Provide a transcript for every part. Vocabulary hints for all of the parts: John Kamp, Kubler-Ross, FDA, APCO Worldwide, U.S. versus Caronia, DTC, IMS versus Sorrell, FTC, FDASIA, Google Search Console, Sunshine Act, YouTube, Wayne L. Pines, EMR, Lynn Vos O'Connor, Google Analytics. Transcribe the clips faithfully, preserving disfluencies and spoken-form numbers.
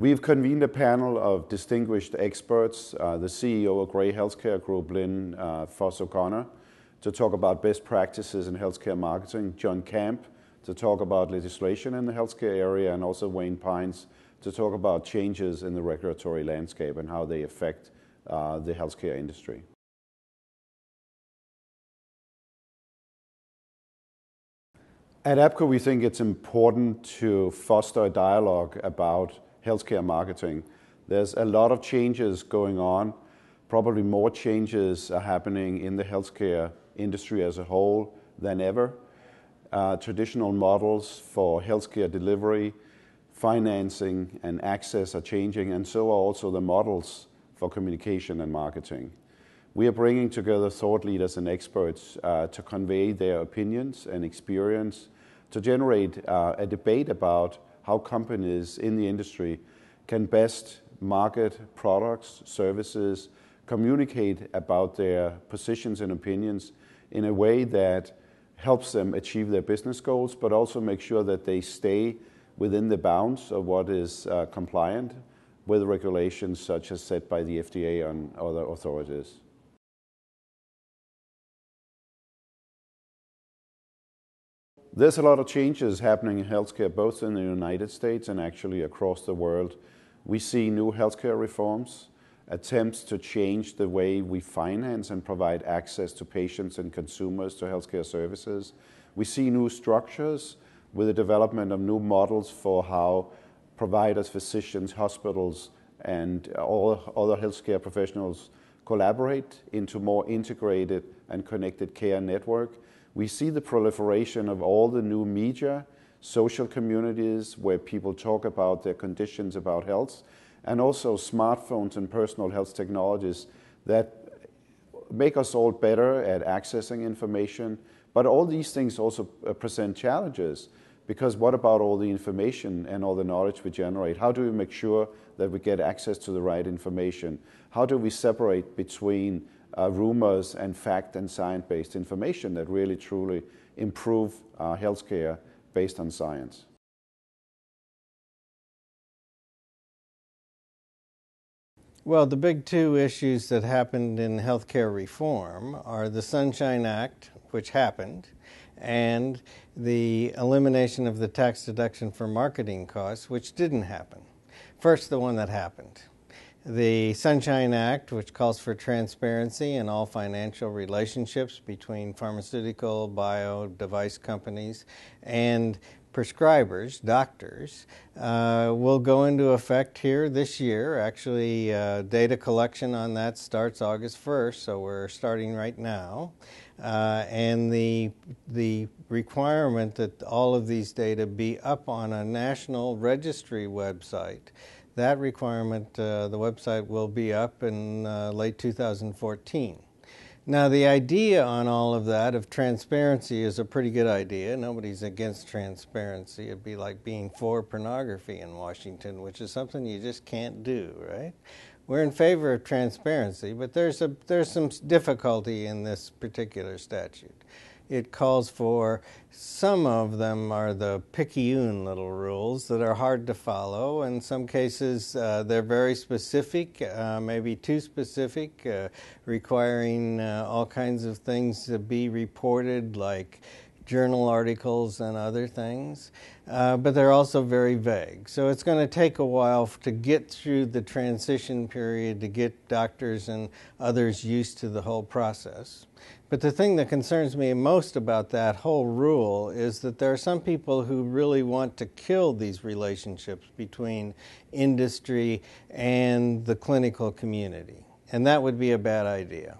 We've convened a panel of distinguished experts, uh, the C E O of Gray Healthcare Group, Lynn uh, Vos O'Connor, to talk about best practices in healthcare marketing, John Kamp to talk about legislation in the healthcare area, and also Wayne Pines to talk about changes in the regulatory landscape and how they affect uh, the healthcare industry. At APCO, we think it's important to foster a dialogue about healthcare marketing. There's a lot of changes going on. Probably more changes are happening in the healthcare industry as a whole than ever. Uh, traditional models for healthcare delivery, financing, and access are changing, and so are also the models for communication and marketing. We are bringing together thought leaders and experts uh, to convey their opinions and experience, to generate uh, a debate about how companies in the industry can best market products, services, communicate about their positions and opinions in a way that helps them achieve their business goals, but also make sure that they stay within the bounds of what is uh, compliant with regulations such as set by the F D A and other authorities. There's a lot of changes happening in healthcare, both in the United States and actually across the world. We see new healthcare reforms, attempts to change the way we finance and provide access to patients and consumers to healthcare services. We see new structures with the development of new models for how providers, physicians, hospitals, and all other healthcare professionals collaborate into more integrated and connected care network. We see the proliferation of all the new media, social communities where people talk about their conditions, about health, and also smartphones and personal health technologies that make us all better at accessing information. But all these things also present challenges, because what about all the information and all the knowledge we generate? How do we make sure that we get access to the right information? How do we separate between uh, rumors and fact and science-based information that really truly improve uh, healthcare based on science? Well, the big two issues that happened in healthcare reform are the Sunshine Act, which happened, and the elimination of the tax deduction for marketing costs, which didn't happen. First, the one that happened. The Sunshine Act, which calls for transparency in all financial relationships between pharmaceutical, bio, device companies, and prescribers, doctors, uh, will go into effect here this year. Actually, uh, data collection on that starts August first, so we're starting right now. Uh, and the, the requirement that all of these data be up on a national registry website, that requirement, uh, the website will be up in uh, late two thousand fourteen. Now, the idea on all of that of transparency is a pretty good idea. Nobody's against transparency. It'd be like being for pornography in Washington, which is something you just can't do, right? We're in favor of transparency, but there's a there's some difficulty in this particular statute. It calls for, some of them are the picayune little rules that are hard to follow. In some cases, uh, they're very specific, uh, maybe too specific, uh, requiring uh, all kinds of things to be reported, like journal articles and other things, uh, but they're also very vague. So it's going to take a while to get through the transition period to get doctors and others used to the whole process. But the thing that concerns me most about that whole rule is that there are some people who really want to kill these relationships between industry and the clinical community, and that would be a bad idea.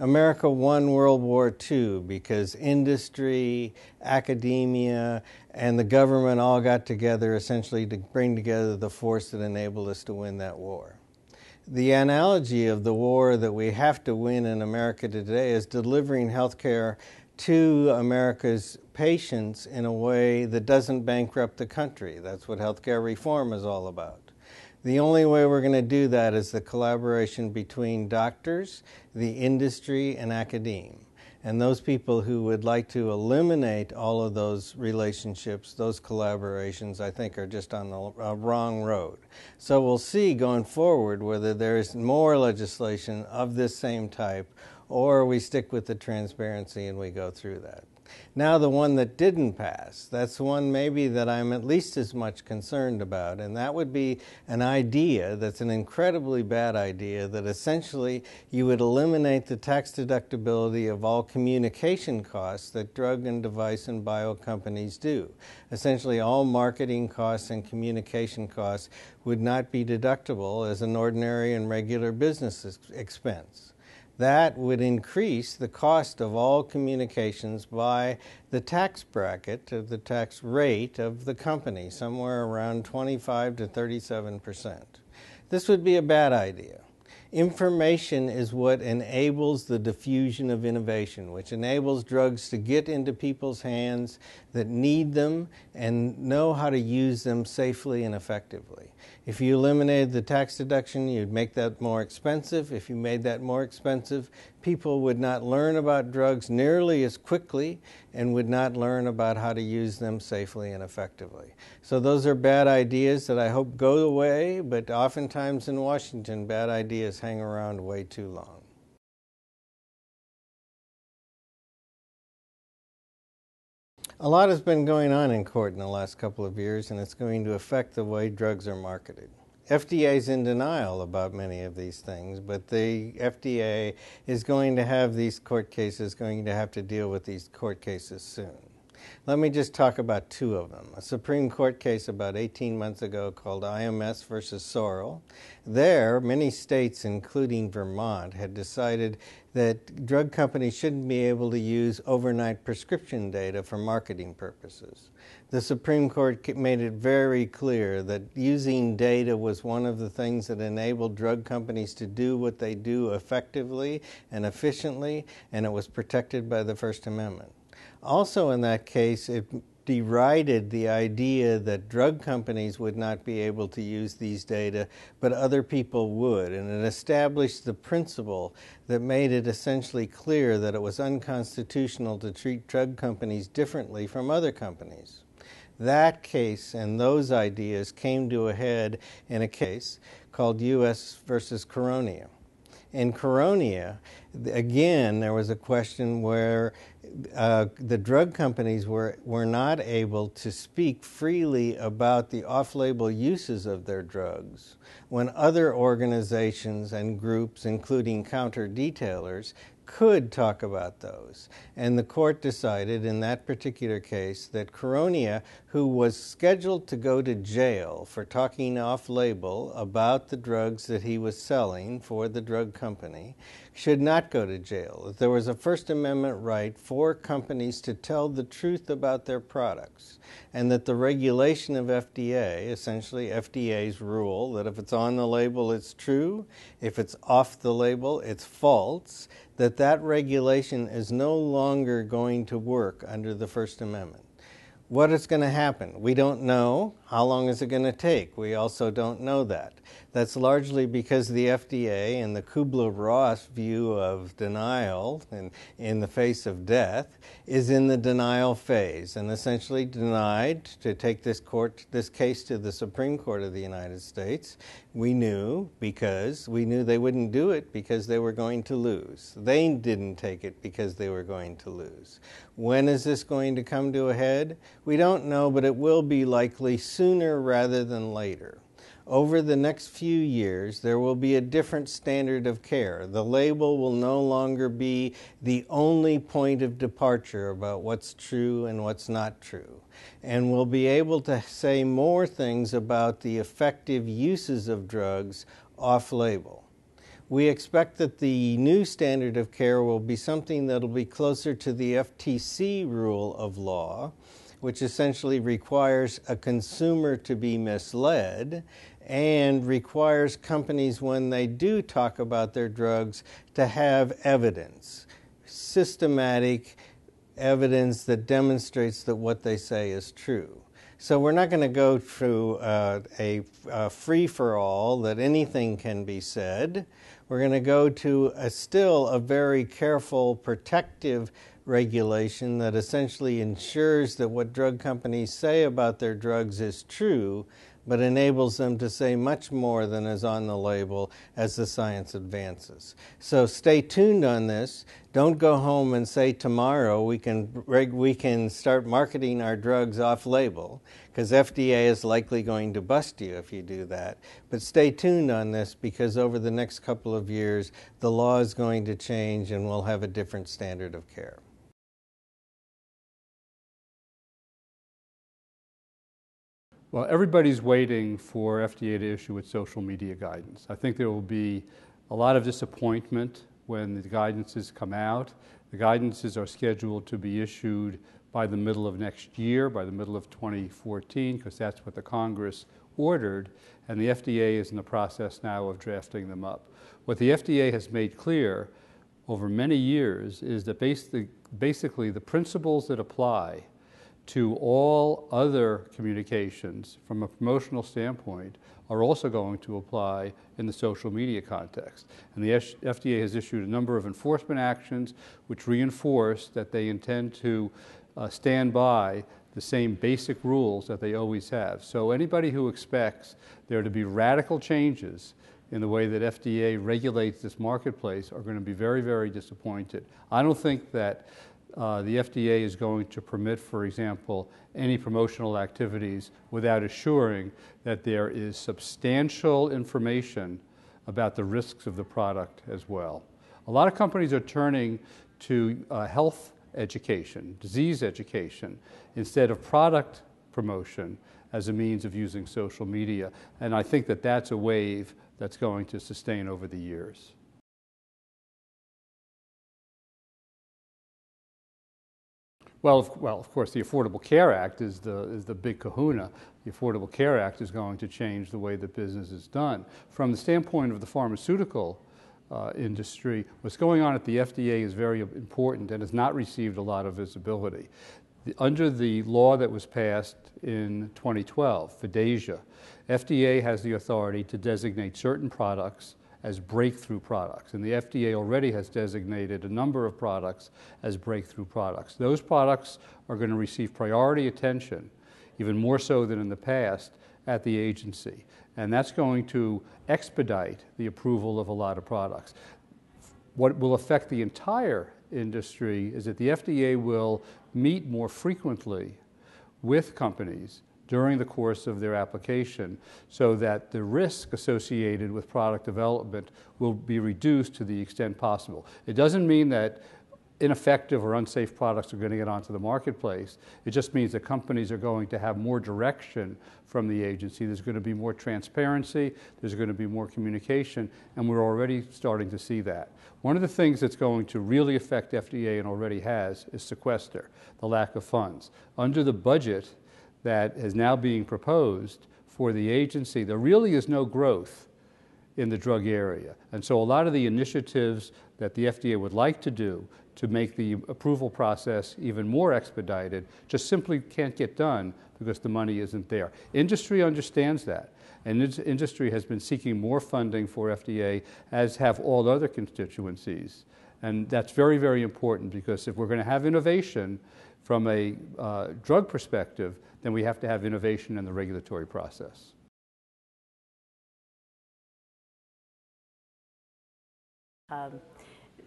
America won World War Two because industry, academia, and the government all got together essentially to bring together the force that enabled us to win that war. The analogy of the war that we have to win in America today is delivering health care to America's patients in a way that doesn't bankrupt the country. That's what healthcare reform is all about. The only way we're going to do that is the collaboration between doctors, the industry, and academia. And those people who would like to eliminate all of those relationships, those collaborations, I think are just on the uh, wrong road. So we'll see going forward whether there is more legislation of this same type, or we stick with the transparency and we go through that. Now the one that didn't pass, that's one maybe that I'm at least as much concerned about, and that would be an idea that's an incredibly bad idea, that essentially you would eliminate the tax deductibility of all communication costs that drug and device and bio companies do. Essentially all marketing costs and communication costs would not be deductible as an ordinary and regular business expense. That would increase the cost of all communications by the tax bracket, the tax rate of the company, somewhere around twenty-five to thirty-seven percent. This would be a bad idea. Information is what enables the diffusion of innovation, which enables drugs to get into people's hands that need them and know how to use them safely and effectively. If you eliminated the tax deduction, you'd make that more expensive. If you made that more expensive, people would not learn about drugs nearly as quickly and would not learn about how to use them safely and effectively. So those are bad ideas that I hope go away, but oftentimes in Washington, bad ideas hang around way too long. A lot has been going on in court in the last couple of years, and it's going to affect the way drugs are marketed. F D A's in denial about many of these things, but the F D A is going to have these court cases, going to have to deal with these court cases soon. Let me just talk about two of them. A Supreme Court case about eighteen months ago called I M S versus Sorrell. There, many states, including Vermont, had decided that drug companies shouldn't be able to use overnight prescription data for marketing purposes. The Supreme Court made it very clear that using data was one of the things that enabled drug companies to do what they do effectively and efficiently, and it was protected by the First Amendment. Also in that case, it derided the idea that drug companies would not be able to use these data, but other people would, and it established the principle that made it essentially clear that it was unconstitutional to treat drug companies differently from other companies. That case and those ideas came to a head in a case called U S versus Caronia. In Caronia, again, there was a question where uh, the drug companies were, were not able to speak freely about the off-label uses of their drugs when other organizations and groups, including counter-detailers, could talk about those. And the court decided in that particular case that Caronia, who was scheduled to go to jail for talking off-label about the drugs that he was selling for the drug company, should not go to jail. There was a First Amendment right for companies to tell the truth about their products, and that the regulation of F D A, essentially F D A's rule, that if it's on the label, it's true, if it's off the label, it's false, that that regulation is no longer going to work under the First Amendment. What is going to happen? We don't know. How long is it going to take? We also don't know that. That's largely because the F D A and the Kubler-Ross view of denial and in the face of death is in the denial phase and essentially denied to take this court, this case to the Supreme Court of the United States. We knew because we knew they wouldn't do it because they were going to lose. They didn't take it because they were going to lose. When is this going to come to a head? We don't know, but it will be likely sooner rather than later. Over the next few years, there will be a different standard of care. The label will no longer be the only point of departure about what's true and what's not true. And we'll be able to say more things about the effective uses of drugs off-label. We expect that the new standard of care will be something that will be closer to the F T C rule of law, which essentially requires a consumer to be misled and requires companies, when they do talk about their drugs, to have evidence, systematic evidence that demonstrates that what they say is true. So we're not going to go through uh, a, a free-for-all that anything can be said. We're going to go to a still a very careful protective regulation that essentially ensures that what drug companies say about their drugs is true, but enables them to say much more than is on the label as the science advances. So stay tuned on this. Don't go home and say tomorrow we can, we can start marketing our drugs off-label, because F D A is likely going to bust you if you do that. But stay tuned on this, because over the next couple of years, the law is going to change and we'll have a different standard of care. Well, everybody's waiting for F D A to issue its social media guidance. I think there will be a lot of disappointment when the guidances come out. The guidances are scheduled to be issued by the middle of next year, by the middle of twenty fourteen, because that's what the Congress ordered, and the F D A is in the process now of drafting them up. What the F D A has made clear over many years is that basically, basically the principles that apply to all other communications from a promotional standpoint are also going to apply in the social media context. And the F D A has issued a number of enforcement actions which reinforce that they intend to uh, stand by the same basic rules that they always have. So anybody who expects there to be radical changes in the way that F D A regulates this marketplace are going to be very, very disappointed. I don't think that Uh, the F D A is going to permit, for example, any promotional activities without assuring that there is substantial information about the risks of the product as well. A lot of companies are turning to uh, health education, disease education, instead of product promotion as a means of using social media. And I think that that's a wave that's going to sustain over the years. Well of, well, of course, the Affordable Care Act is the, is the big kahuna. The Affordable Care Act is going to change the way that business is done. From the standpoint of the pharmaceutical uh, industry, what's going on at the F D A is very important and has not received a lot of visibility. The, under the law that was passed in twenty twelve, FDASIA, F D A has the authority to designate certain products as breakthrough products. And the F D A already has designated a number of products as breakthrough products. Those products are going to receive priority attention, even more so than in the past, at the agency. And that's going to expedite the approval of a lot of products. What will affect the entire industry is that the F D A will meet more frequently with companies during the course of their application, so that the risk associated with product development will be reduced to the extent possible. It doesn't mean that ineffective or unsafe products are going to get onto the marketplace. It just means that companies are going to have more direction from the agency. There's going to be more transparency. There's going to be more communication, and we're already starting to see that. One of the things that's going to really affect F D A and already has is sequester, the lack of funds. Under the budget that is now being proposed for the agency, there really is no growth in the drug area. And so a lot of the initiatives that the F D A would like to do to make the approval process even more expedited just simply can't get done because the money isn't there. Industry understands that, and industry has been seeking more funding for F D A, as have all other constituencies. And that's very, very important, because if we're going to have innovation from a uh, drug perspective, then we have to have innovation in the regulatory process. Um,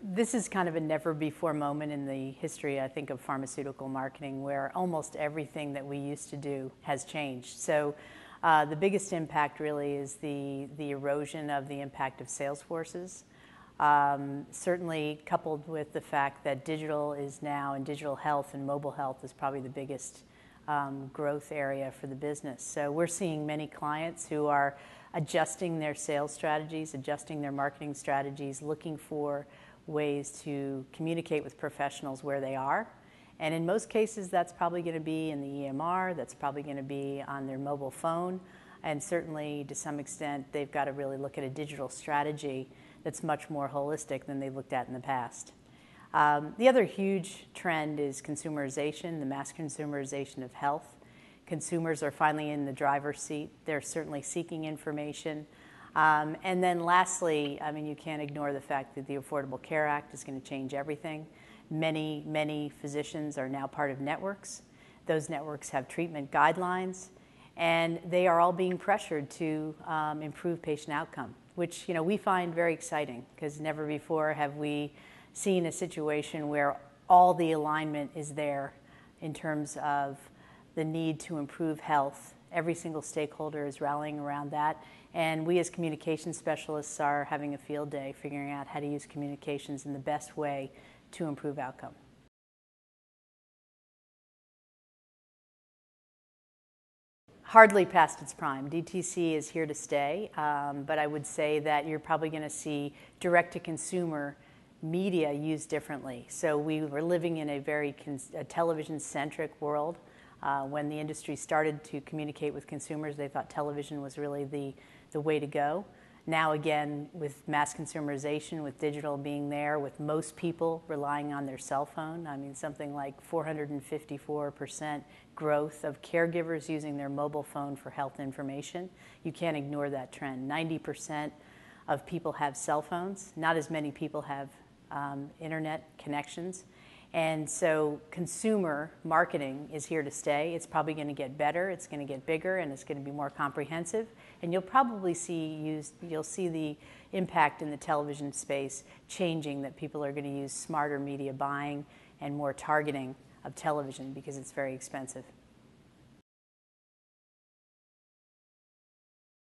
this is kind of a never-before moment in the history, I think, of pharmaceutical marketing, where almost everything that we used to do has changed. So uh, the biggest impact really is the, the erosion of the impact of sales forces. Um, certainly coupled with the fact that digital is now, and digital health and mobile health is probably the biggest um, growth area for the business. So we're seeing many clients who are adjusting their sales strategies, adjusting their marketing strategies, looking for ways to communicate with professionals where they are. And in most cases, that's probably going to be in the E M R, that's probably going to be on their mobile phone, and certainly to some extent they've got to really look at a digital strategy that's much more holistic than they looked at in the past. Um, the other huge trend is consumerization, the mass consumerization of health. Consumers are finally in the driver's seat. They're certainly seeking information. Um, and then lastly, I mean, you can't ignore the fact that the Affordable Care Act is going to change everything. Many, many physicians are now part of networks. Those networks have treatment guidelines, and they are all being pressured to um, improve patient outcome, which, you know, we find very exciting, because never before have we seen a situation where all the alignment is there in terms of the need to improve health. Every single stakeholder is rallying around that. And we as communication specialists are having a field day figuring out how to use communications in the best way to improve outcome. Hardly past its prime. D T C is here to stay, um, but I would say that you're probably going to see direct-to-consumer media used differently. So we were living in a very television-centric world. Uh, when the industry started to communicate with consumers, they thought television was really the, the way to go. Now again, with mass consumerization, with digital being there, with most people relying on their cell phone, I mean, something like four hundred fifty-four percent growth of caregivers using their mobile phone for health information. You can't ignore that trend. ninety percent of people have cell phones. Not as many people have um, internet connections. And so consumer marketing is here to stay. It's probably going to get better, it's going to get bigger, and it's going to be more comprehensive. And you'll probably see use, you'll see the impact in the television space changing, that people are going to use smarter media buying and more targeting of television because it's very expensive.